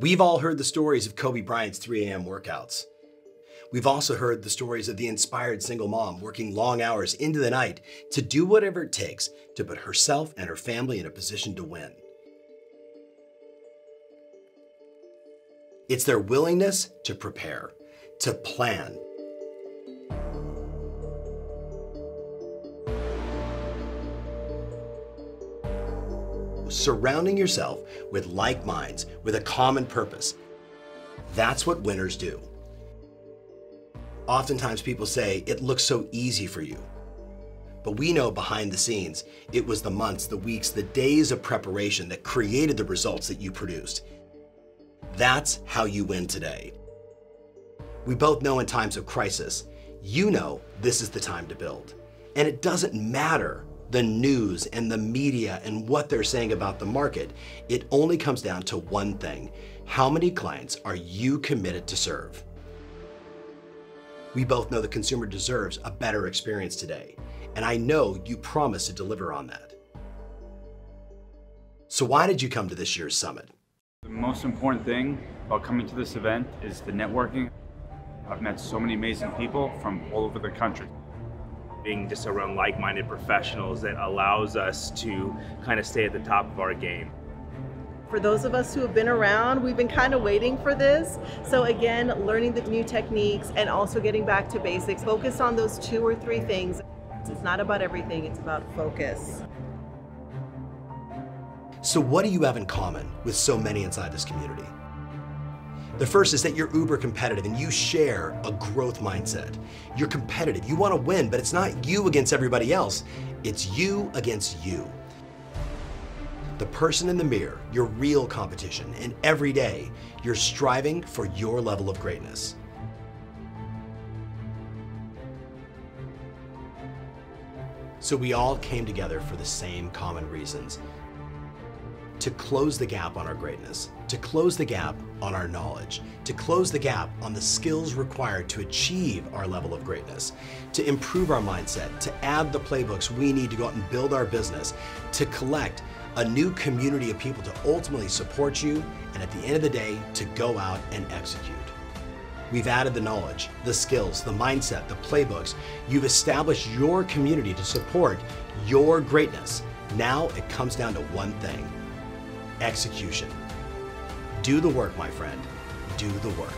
We've all heard the stories of Kobe Bryant's 3 a.m. workouts. We've also heard the stories of the inspired single mom working long hours into the night to do whatever it takes to put herself and her family in a position to win. It's their willingness to prepare, to plan, surrounding yourself with like minds, with a common purpose. That's what winners do. Oftentimes people say, it looks so easy for you. But we know behind the scenes, it was the months, the weeks, the days of preparation that created the results that you produced. That's how you win today. We both know in times of crisis, you know this is the time to build. And it doesn't matter the news and the media and what they're saying about the market. It only comes down to one thing. How many clients are you committed to serve? We both know the consumer deserves a better experience today, and I know you promise to deliver on that. So why did you come to this year's summit? The most important thing about coming to this event is the networking. I've met so many amazing people from all over the country. Being just around like-minded professionals that allows us to kind of stay at the top of our game. For those of us who have been around, we've been kind of waiting for this. So again, learning the new techniques and also getting back to basics. Focus on those 2 or 3 things. It's not about everything, it's about focus. So what do you have in common with so many inside this community? The first is that you're uber competitive and you share a growth mindset. You're competitive, you want to win, but it's not you against everybody else. It's you against you. The person in the mirror, your real competition, and every day, you're striving for your level of greatness. So we all came together for the same common reasons, to close the gap on our greatness, to close the gap on our knowledge, to close the gap on the skills required to achieve our level of greatness, to improve our mindset, to add the playbooks we need to go out and build our business, to collect a new community of people to ultimately support you, and at the end of the day, to go out and execute. We've added the knowledge, the skills, the mindset, the playbooks. You've established your community to support your greatness. Now it comes down to one thing, execution. Do the work, my friend. Do the work.